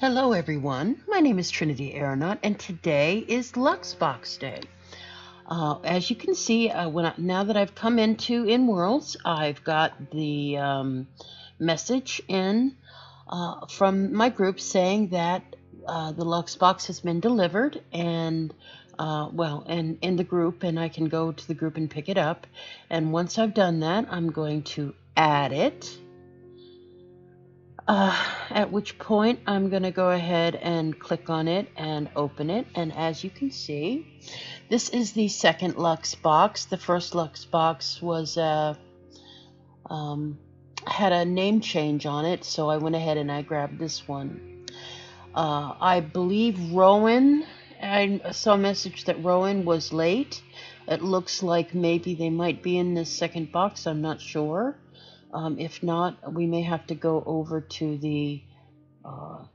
Hello everyone, my name is Trinity Aeronaut and today is Luxe Box Day. As you can see, now that I've come into InWorlds, I've got the message in from my group saying that the Luxe Box has been delivered and in the group, and I can go to the group and pick it up. And once I've done that, I'm going to add it. At which point I'm going to go ahead and click on it and open it. And as you can see, this is the second Luxe Box. The first Luxe Box was had a name change on it, so I went ahead and I grabbed this one. I believe Rowan, I saw a message that Rowan was late. It looks like maybe they might be in this second box, I'm not sure. If not, we may have to go over to the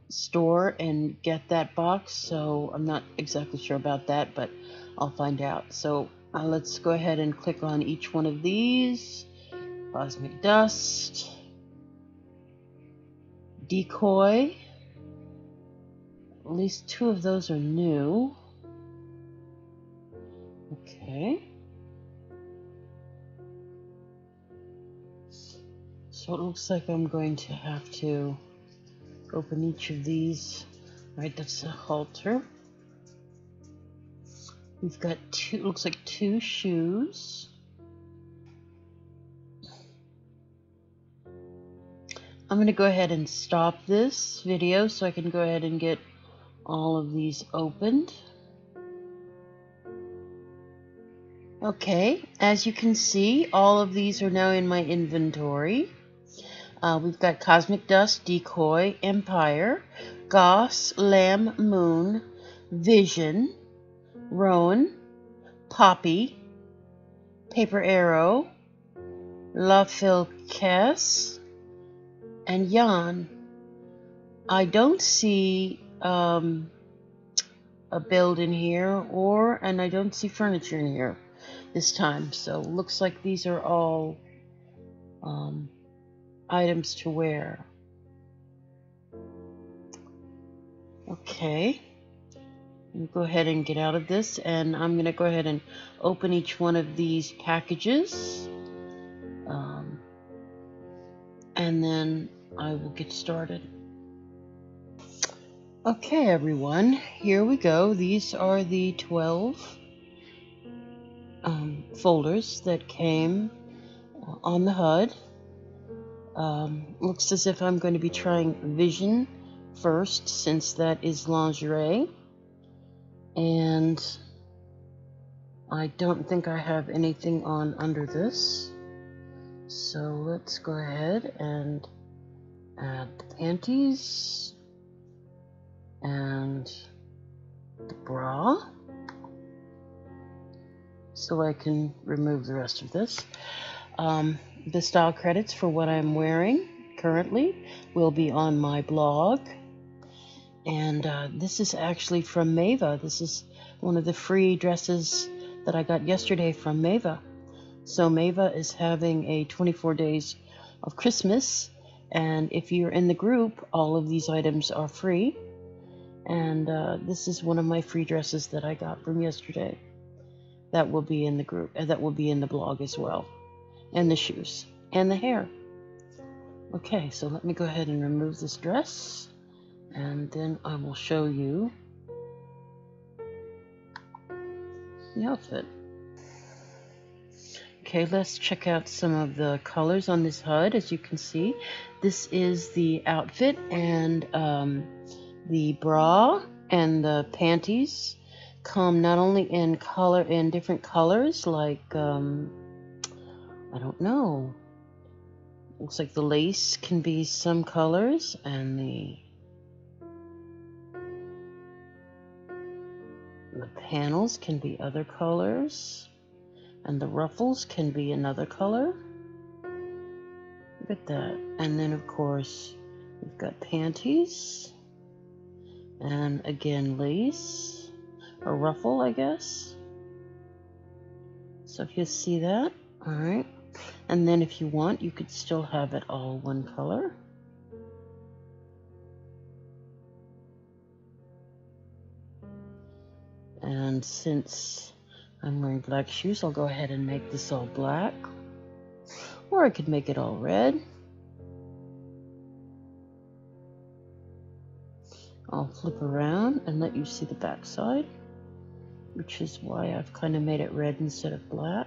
store and get that box, so I'm not exactly sure about that, but I'll find out. So let's go ahead and click on each one of these. Cosmic Dust, Decoy, at least two of those are new. Okay. So it looks like I'm going to have to open each of these. All right, that's a halter. We've got two, it looks like two shoes. I'm going to go ahead and stop this video so I can go ahead and get all of these opened. Okay, as you can see, all of these are now in my inventory. We've got Cosmic Dust, Decoy, Empire, Goss, Lamb, Moon, Vision, Rowan, Poppy, Paper Arrow, La Fil Chess, and Jan. I don't see a build in here, and I don't see furniture in here this time. So looks like these are all items to wear. Okay, I'll go ahead and get out of this, and I'm gonna go ahead and open each one of these packages, and then I will get started. Okay everyone, here we go. These are the 12 folders that came on the HUD. Looks as if I'm going to be trying Vision first, since that is lingerie, and I don't think I have anything on under this, so let's go ahead and add the panties and the bra so I can remove the rest of this. The style credits for what I'm wearing currently will be on my blog, and this is actually from Mawa. This is one of the free dresses that I got yesterday from Mawa. So Mawa is having a 24 days of Christmas, and if you're in the group, all of these items are free, and this is one of my free dresses that I got from yesterday. That will be in the group, and that will be in the blog as well. And the shoes and the hair. Okay, so let me go ahead and remove this dress, and then I will show you the outfit. Okay, let's check out some of the colors on this HUD. As you can see, this is the outfit, and the bra and the panties come not only in color, in different colors, like I don't know. Looks like the lace can be some colors, and the panels can be other colors, and the ruffles can be another color. Look at that. And then of course we've got panties, and again lace, or ruffle I guess. So if you see that, all right. And then if you want, you could still have it all one color. And since I'm wearing black shoes, I'll go ahead and make this all black. Or I could make it all red. I'll flip around and let you see the back side, which is why I've kind of made it red instead of black.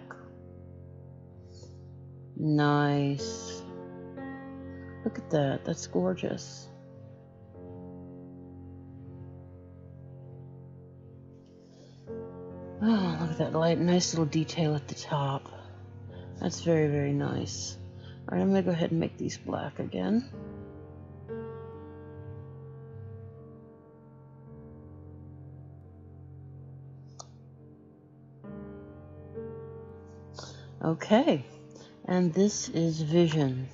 Nice. Look at that. That's gorgeous. Oh, look at that light. Nice little detail at the top. That's very, very nice. All right, I'm going to go ahead and make these black again. Okay, and this is Vision.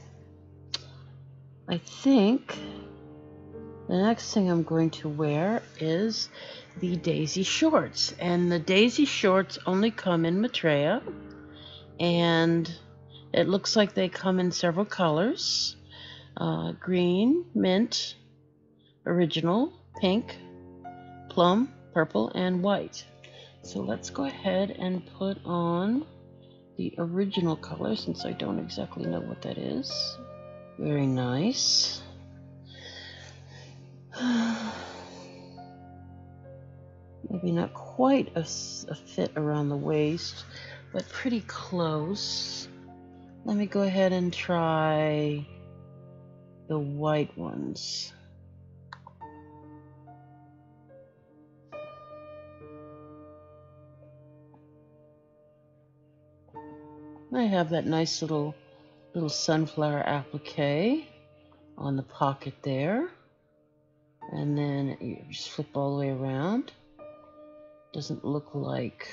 I think the next thing I'm going to wear is the Daisy shorts. And the Daisy shorts only come in Maitreya. And it looks like they come in several colors. Green, mint, original, pink, plum, purple, and white. So let's go ahead and put on the original color, since I don't exactly know what that is. Very nice. Maybe not quite a fit around the waist, but pretty close. Let me go ahead and try the white ones. I have that nice little sunflower applique on the pocket there, and then you just flip all the way around. Doesn't look like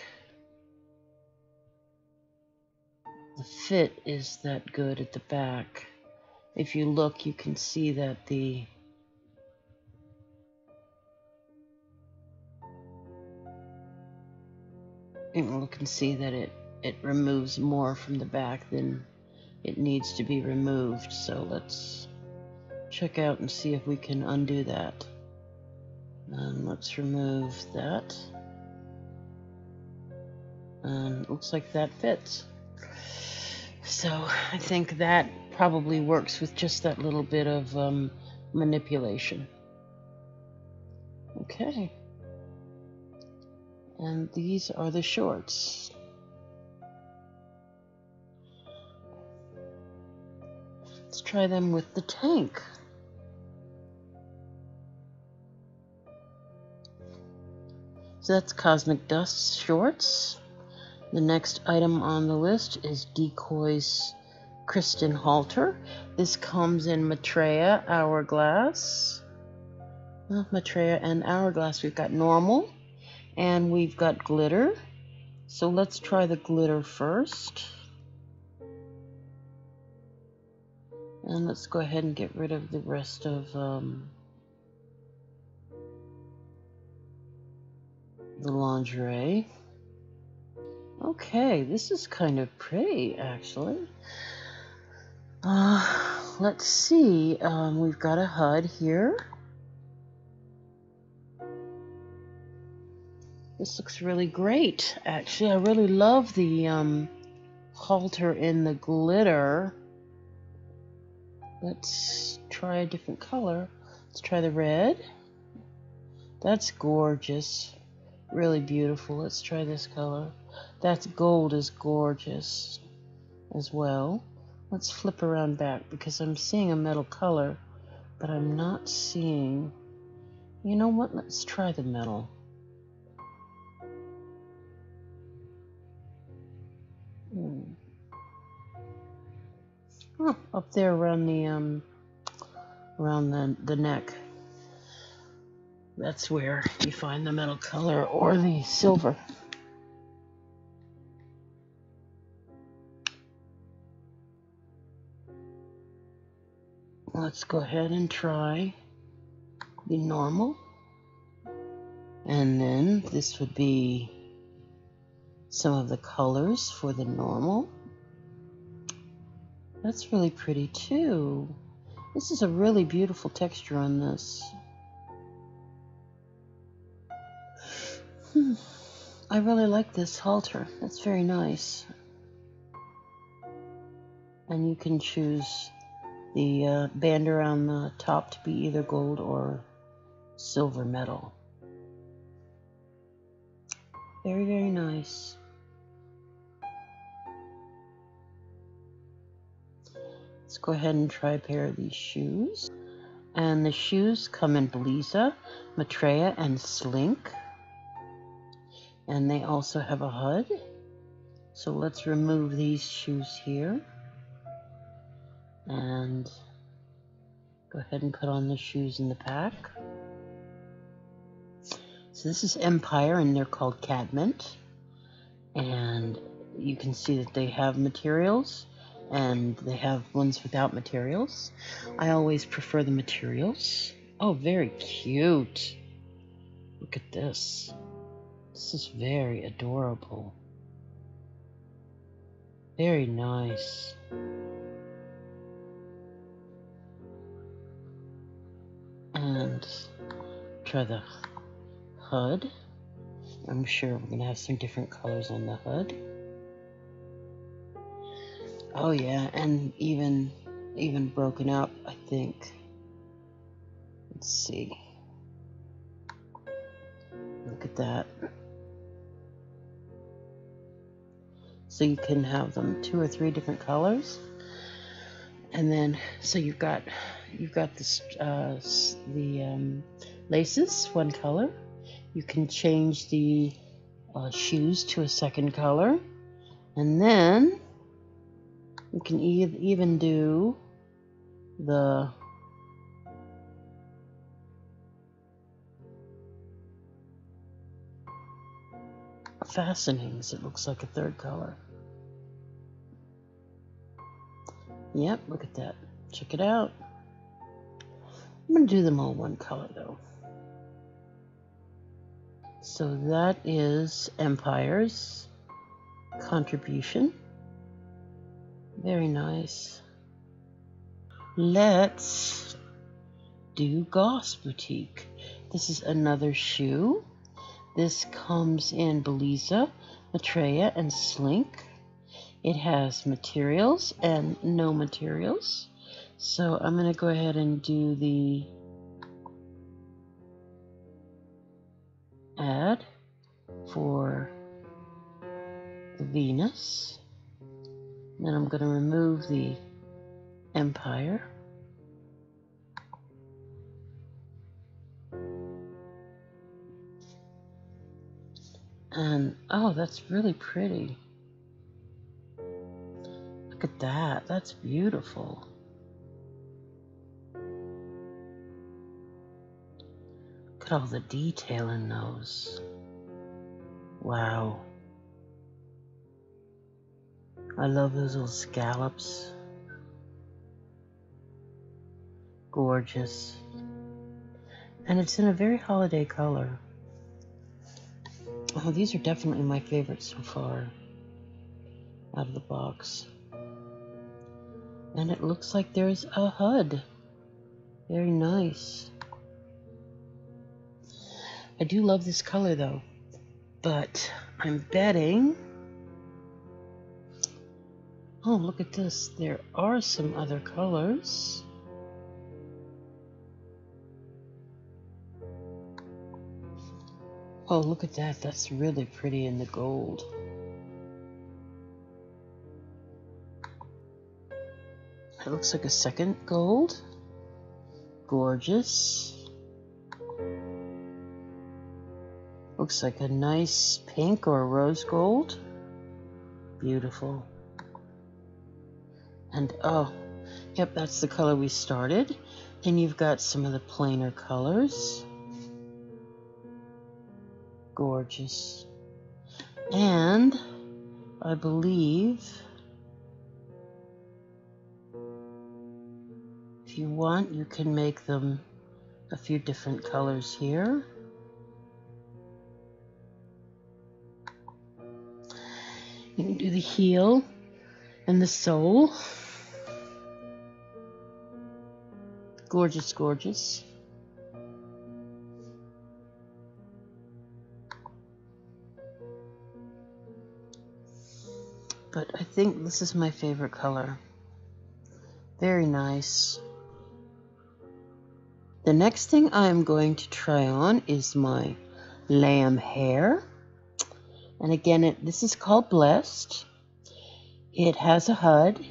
the fit is that good at the back. If you look, you can see that it removes more from the back than it needs to be removed. So let's check out and see if we can undo that. And let's remove that. And it looks like that fits. So I think that probably works with just that little bit of manipulation. Okay. And these are the shorts. Let's try them with the tank. So that's Cosmic Dust shorts. The next item on the list is Decoy's Kristen halter. This comes in Maitreya, Hourglass. Well, Maitreya and Hourglass. We've got normal and we've got glitter. So let's try the glitter first. And let's go ahead and get rid of the rest of the lingerie. Okay, this is kind of pretty, actually. Let's see. We've got a HUD here. This looks really great, actually. I really love the halter in the glitter. Let's try a different color. Let's try the red. That's gorgeous. Really beautiful. Let's try this color. That gold is gorgeous as well. Let's flip around back because I'm seeing a metal color, but I'm not seeing... You know what? Let's try the metal. Oh, up there around the neck. That's where you find the metal color or the silver. Let's go ahead and try the normal. And then this would be some of the colors for the normal. That's really pretty too. This is a really beautiful texture on this. I really like this halter. It's very nice. And you can choose the band around the top to be either gold or silver metal. Very, very nice. Let's go ahead and try a pair of these shoes. And the shoes come in Belleza, Maitreya, and Slink. And they also have a HUD. So let's remove these shoes here. And go ahead and put on the shoes in the pack. So this is Empire, and they're called Cadmint. And you can see that they have materials, and they have ones without materials. I always prefer the materials. Oh, very cute. Look at this. This is very adorable. Very nice. And try the HUD. I'm sure we're gonna have some different colors on the HUD. Oh yeah, and even broken up, I think. Let's see. Look at that. So you can have them 2 or 3 different colors. And then, so you've got this, laces, one color. You can change the shoes to a second color. And then you can even do the fastenings. It looks like a third color. Yep, look at that. Check it out. I'm going to do them all one color though. So that is Empire's contribution. Very nice. Let's do Goss Boutique. This is another shoe. This comes in Belleza, Maitreya, and Slink. It has materials and no materials. So I'm going to go ahead and do the ad for the Venus. Then I'm going to remove the Empire. And oh, that's really pretty. Look at that. That's beautiful. Look at all the detail in those. Wow. I love those little scallops. Gorgeous. And it's in a very holiday color. Oh, these are definitely my favorites so far out of the box. And it looks like there's a HUD. Very nice. I do love this color though, but I'm betting. Oh, look at this. There are some other colors. Oh, look at that. That's really pretty in the gold. It looks like a second gold. Gorgeous. Looks like a nice pink or rose gold. Beautiful. And oh, yep, that's the color we started. Then you've got some of the plainer colors. Gorgeous. And I believe if you want, you can make them a few different colors here. You can do the heel and the sole. Gorgeous, gorgeous. but I think this is my favorite color. Very nice. The next thing I'm going to try on is my lamb hair. And again, this is called Blessed. It has a HUD.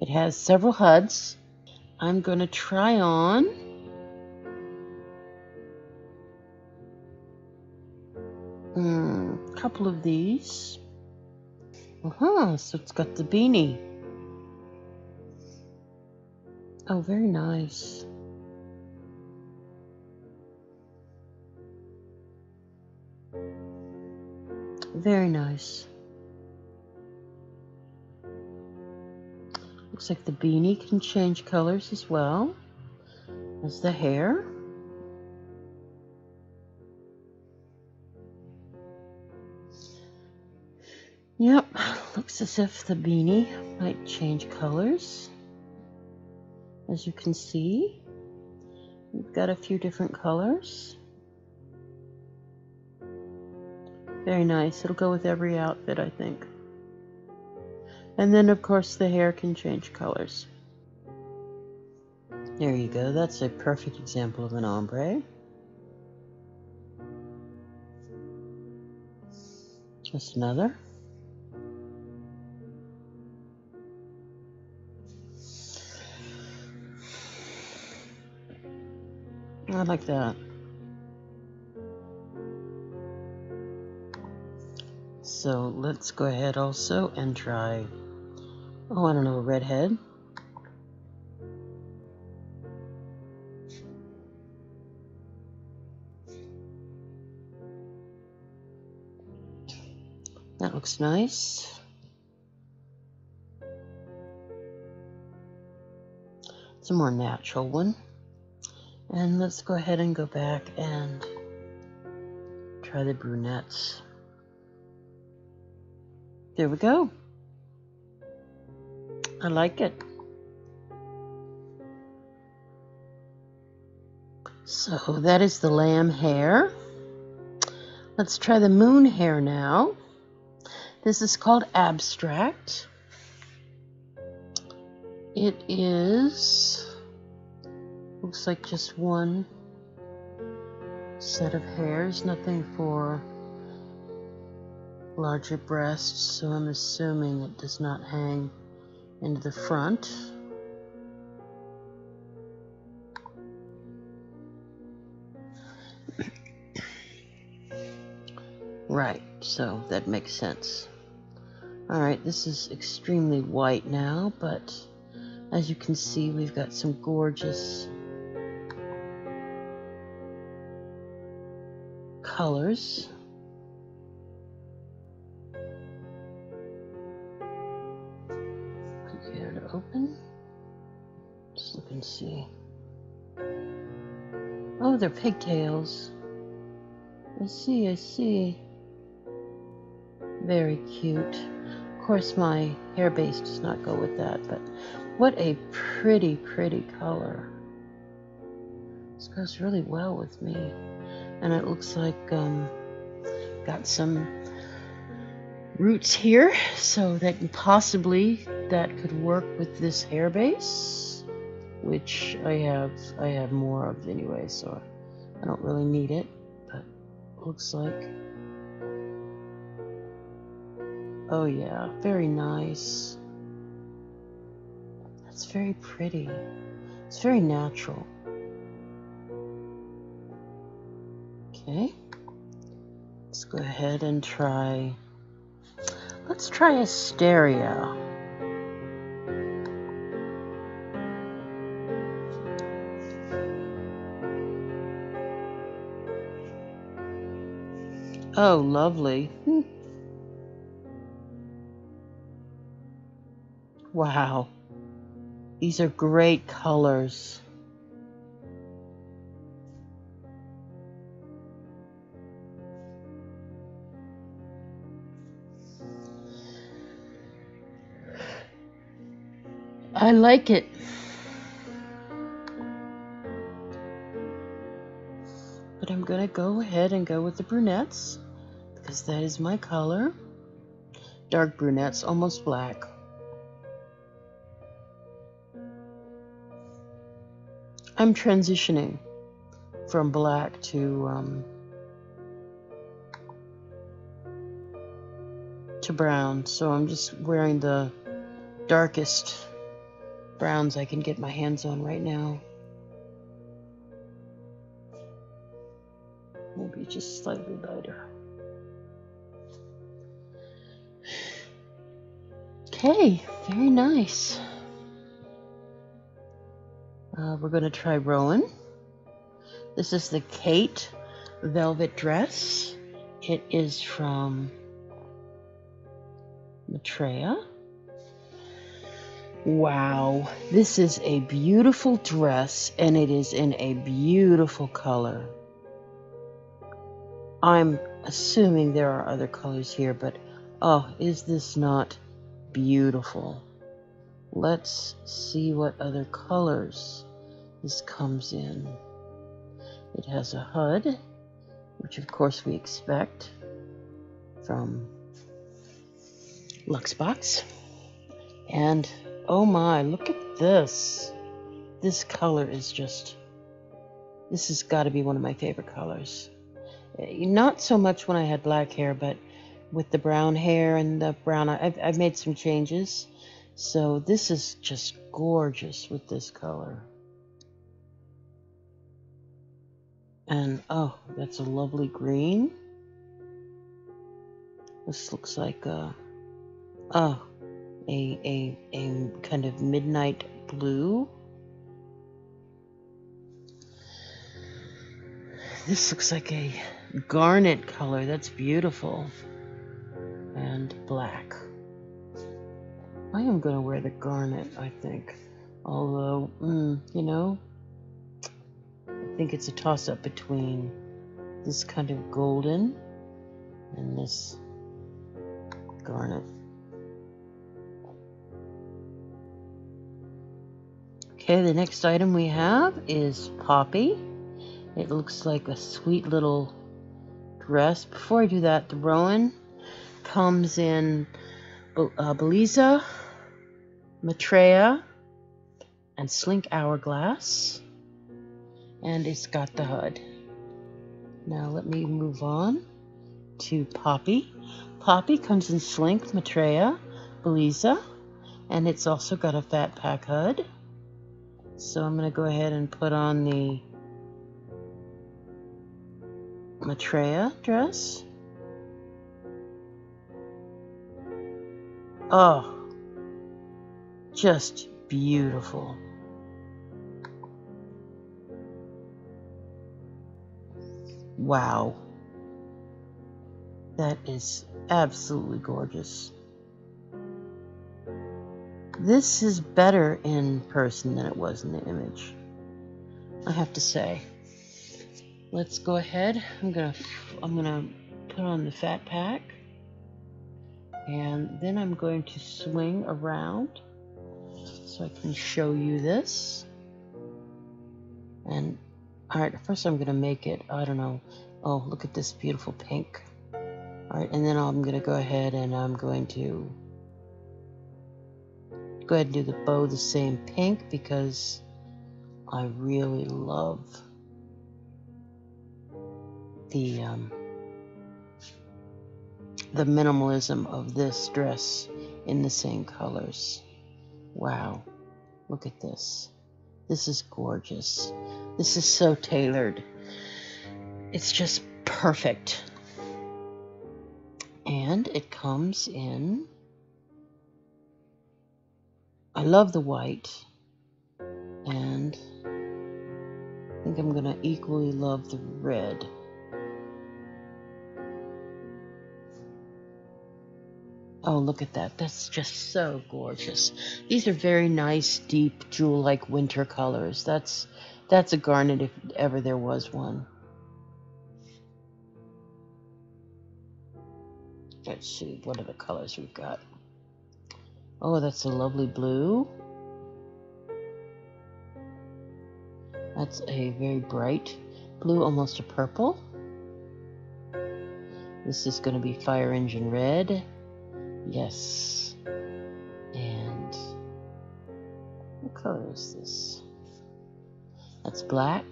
It has several HUDs. I'm going to try on a couple of these. So it's got the beanie. Oh, very nice. Very nice. Looks like the beanie can change colors as well as the hair. Yep, looks as if the beanie might change colors. As you can see, we've got a few different colors. Very nice. It'll go with every outfit, I think. And then, of course, the hair can change colors. There you go. That's a perfect example of an ombre. Just another. I like that. So let's go ahead also and try, oh, I don't know, redhead. That looks nice. It's a more natural one. And let's go ahead and go back and try the brunettes. There we go. I like it. So that is the lamb hair. Let's try the moon hair now. This is called Abstract. It is, looks like just one set of hairs, nothing for larger breasts, so I'm assuming it does not hang into the front. Right, so that makes sense. All right, this is extremely white now, but as you can see, we've got some gorgeous colors. Open. Just look and see. Oh, they're pigtails. I see, I see. Very cute. Of course, my hair base does not go with that, but what a pretty, pretty color. This goes really well with me. And it looks like got some roots here, so that possibly that could work with this hair base, which I have more of anyway, so I don't really need it, but it looks like, oh yeah, very nice. That's very pretty. It's very natural. Okay, let's go ahead and try. Let's try Asteria. Oh, lovely. Wow. These are great colors. I like it. But I'm going to go ahead and go with the brunettes because that is my color. dark brunettes, almost black. I'm transitioning from black to brown, so I'm just wearing the darkest browns I can get my hands on right now. Maybe just slightly lighter. Okay, very nice. We're going to try Rowan. This is the Kate Velvet Dress. It is from Maitreya. Wow, this is a beautiful dress, and it is in a beautiful color. I'm assuming there are other colors here, but oh, is this not beautiful? Let's see what other colors this comes in. It has a HUD, which of course we expect from Luxe Box. And oh my, look at this. This color is just, this has got to be one of my favorite colors. Not so much when I had black hair, but with the brown hair and the brown, I've made some changes. So this is just gorgeous with this color. And oh, that's a lovely green. This looks like a kind of midnight blue. This looks like a garnet color. That's beautiful. And black. I am going to wear the garnet, I think. Although, you know, I think it's a toss-up between this kind of golden and this garnet. Okay, the next item we have is Poppy. It looks like a sweet little dress. Before I do that, the Rowan comes in Belleza, Maitreya, and Slink Hourglass. And it's got the HUD. Now let me move on to Poppy. Poppy comes in Slink, Maitreya, Belleza, and it's also got a Fat Pack HUD. So I'm going to go ahead and put on the Maitreya dress. Oh, just beautiful. Wow, that is absolutely gorgeous. This is better in person than it was in the image, I have to say. Let's go ahead. I'm gonna put on the Fat Pack, and then I'm going to swing around so I can show you this. And alright, first I'm going to make it, I don't know, oh, look at this beautiful pink. Alright, and then I'm going to go ahead and do the bow the same pink, because I really love the minimalism of this dress in the same colors. Wow, look at this. This is gorgeous. This is so tailored. It's just perfect. And it comes in, I love the white, and I think I'm gonna equally love the red. Oh, look at that. That's just so gorgeous. These are very nice, deep, jewel-like winter colors. That's a garnet if ever there was one. Let's see, what are the colors we've got? Oh, that's a lovely blue. That's a very bright blue, almost a purple. This is going to be Fire Engine Red. Yes. And what color is this? That's black.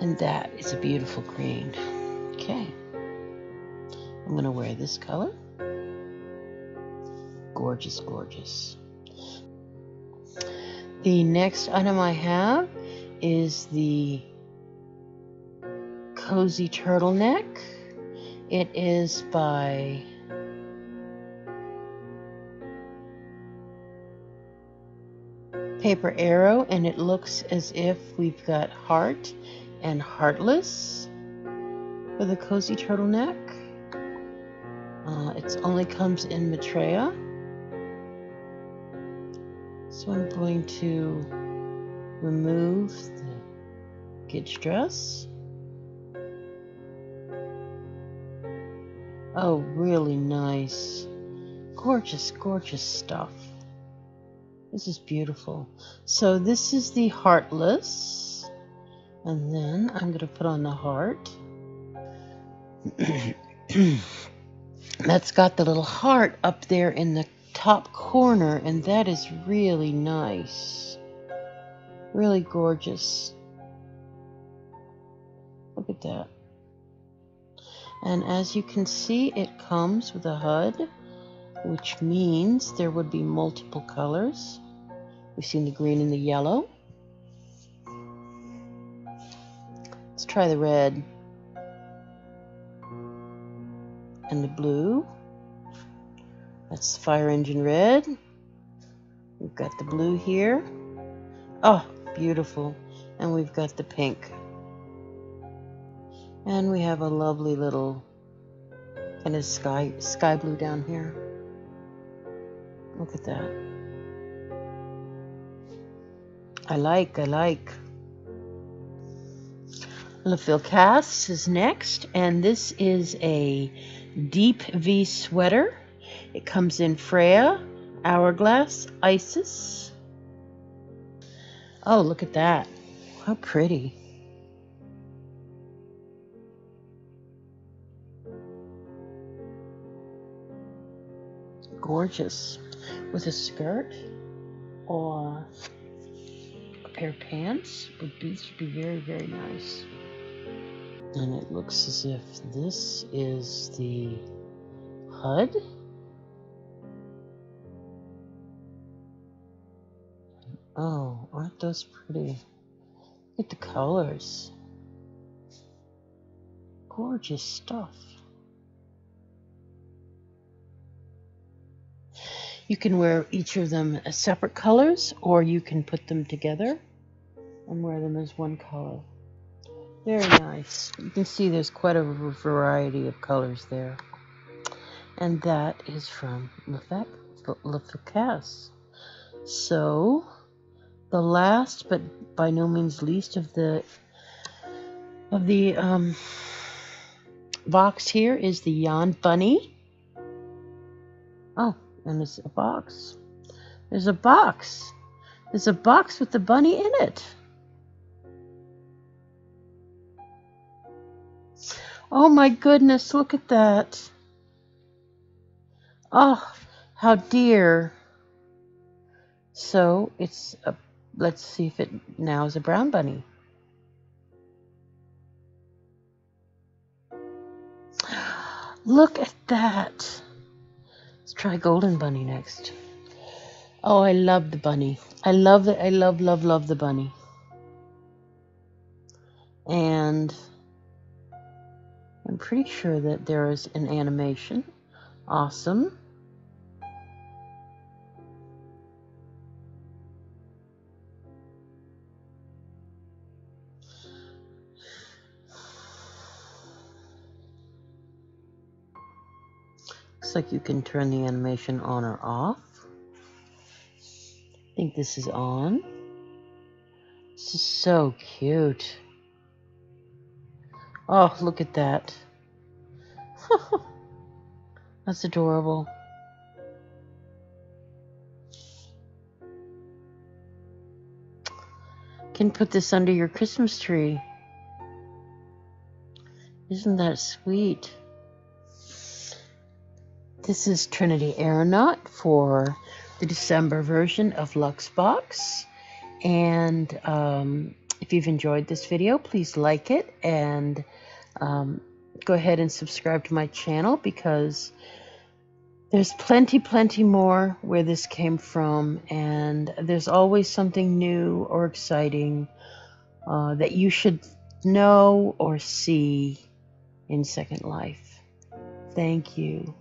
And that is a beautiful green. Okay. I'm going to wear this color. Gorgeous, gorgeous. The next item I have is the Cozy Turtleneck. It is by Paper Arrow, and it looks as if we've got heart and heartless for the Cozy Turtleneck. It only comes in Maitreya. So I'm going to remove the Gitch dress. Oh, really nice. Gorgeous, gorgeous stuff. This is beautiful. So this is the Heartless. And then I'm going to put on the heart. That's got the little heart up there in the top corner, and that is really nice. Really gorgeous. Look at that. And as you can see, it comes with a HUD, which means there would be multiple colors. We've seen the green and the yellow. Let's try the red and the blue. That's the fire engine red. We've got the blue here. Oh, beautiful. And we've got the pink. And we have a lovely little kind of sky blue down here. Look at that. I like. La Fil Chess is next, and this is a Deep V Sweater. It comes in Freya, Hourglass, Isis. Oh, look at that. How pretty. Gorgeous, with a skirt or a pair of pants. But these would be very, very nice. And it looks as if this is the HUD. Oh, aren't those pretty? Look at the colors. Gorgeous stuff. You can wear each of them as separate colors, or you can put them together and wear them as one color. Very nice. You can see there's quite a variety of colors there. And that is from La Fil Chess. So, the last, but by no means least, of the box here is the Yarn Bunny. Oh. And it's a box. There's a box. There's a box with the bunny in it. Oh my goodness, look at that. Oh, how dear. So it's a, let's see if it now is a brown bunny. Look at that. Let's try golden bunny next. Oh, I love the bunny. I love the bunny. And I'm pretty sure that there is an animation. Awesome. Like you can turn the animation on or off. I think this is on. This is so cute. Oh, look at that. That's adorable. Can put this under your Christmas tree. Isn't that sweet? This is Trinity Aeronaut for the December version of Luxe Box. And if you've enjoyed this video, please like it and go ahead and subscribe to my channel, because there's plenty more where this came from, and there's always something new or exciting that you should know or see in Second Life. Thank you.